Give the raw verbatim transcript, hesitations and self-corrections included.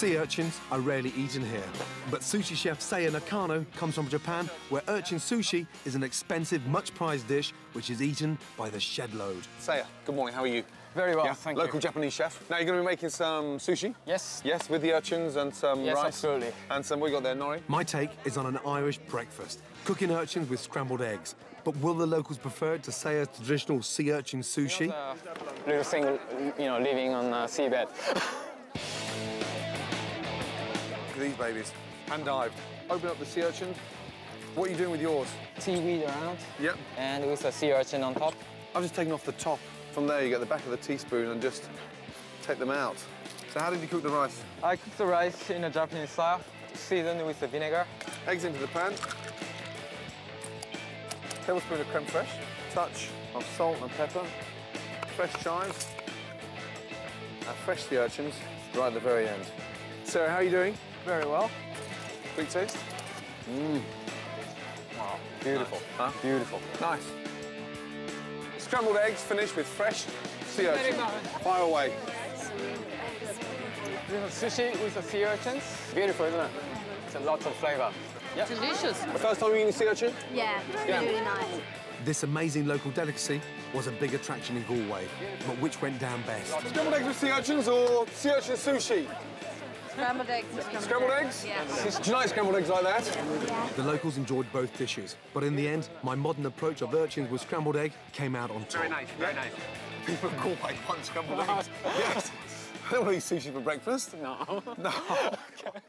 Sea urchins are rarely eaten here, but sushi chef Seiya Nakano comes from Japan, where urchin sushi is an expensive, much-prized dish which is eaten by the shed load. Seiya, good morning, how are you? Very well, yeah, thank local you. Local Japanese chef. Now, you're going to be making some sushi? Yes. Yes, with the urchins and some yes, rice. Absolutely. And some, what you got there, nori? My take is on an Irish breakfast, cooking urchins with scrambled eggs. But will the locals prefer to Seiya's traditional sea urchin sushi? You know, the little thing, you know, living on a seabed. These babies, hand dived. Open up the sea urchin. What are you doing with yours? Seaweed around. Yep. And with a sea urchin on top. I've just taken off the top. From there, you get the back of the teaspoon and just take them out. So how did you cook the rice? I cooked the rice in a Japanese style, seasoned with the vinegar. Eggs into the pan. Tablespoon of creme fraiche. Touch of salt and pepper. Fresh chives. And fresh sea urchins right at the very end. Sarah, how are you doing? Very well. Quick taste. Mmm. Wow. Beautiful. Nice. Huh? Beautiful. Nice. Scrambled eggs finished with fresh sea urchins. Fire away. Sushi with the sea urchins. Beautiful, isn't it? It's a lot of flavour. Yeah. Delicious. The first time you eating sea urchin? Yeah, yeah. Really nice. This amazing local delicacy was a big attraction in Galway, but which went down best? Scrambled eggs with sea urchins or sea urchin sushi? Scrambled eggs. Scrambled, scrambled eggs? Yeah. Do you like scrambled eggs like that? Yeah. The locals enjoyed both dishes, but in the end, my modern approach of urchins with scrambled egg came out on top. Very nice, very nice. People call my one scrambled eggs. Yes. I don't want to eat sushi for breakfast. No. No. Okay.